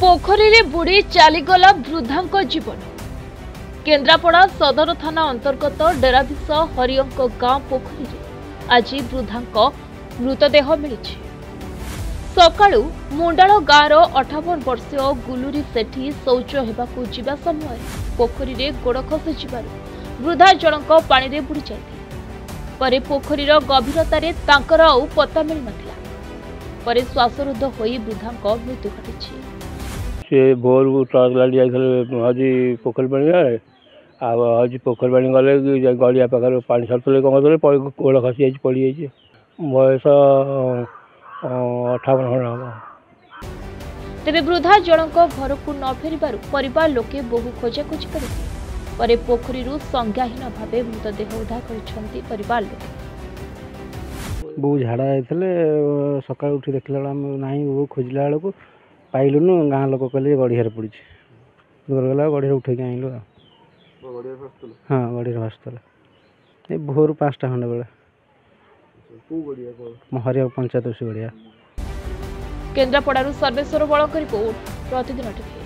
पोखरीरे बुड़ी चालीगला वृद्धांको जीवन। केन्द्रापड़ा सदर थाना अंतर्गत डेराभिस हरिओंको गांव पोखरीरे आज वृद्धांको मृतदेह मिलिछि। सकाळु मुंडाळ गांवर 58 वर्षीय गुलुरी सेठी शौच हेबाकु जिबा समय पोखरीरे गोड़ खसि जिबारु वृद्धा जनक पाणिरे बुड़ी जाइथिले। परे पोखरीर गभीरतारे तांकर आउ पत्ता मिलि नथिला। परे श्वासरुद्ध होई वृद्धांको मृत्यु घटिछि। से भोर ट्रक लाड़ी जाइए हजी पोखरी पानी गए आज पोखरी पानी गले गड़िया पाखे पानी छड़े कौन कर गोड़ खसी जाए पड़ जाइए बयस 58 हम। तेरे वृद्धा जनक घर को न फेर पर लोके बहु खोजाखोजी करते पोखरी संज्ञाहीन भाव मृतदेह उद्धार कर बो झाड़ा सका उठी देखला ना बो खोजला बेलू पाइलुनु गाँ लोक कहे गढ़िया पड़ी गला गढ़िया उठे आईलु। हाँ गढ़िया भाषुला भोर 5टा खंडे बेले हरिया पंचायत गढ़िया। केन्द्रापड़ा सर्वेश्वर बड़क रिपोर्ट प्रतिदिन।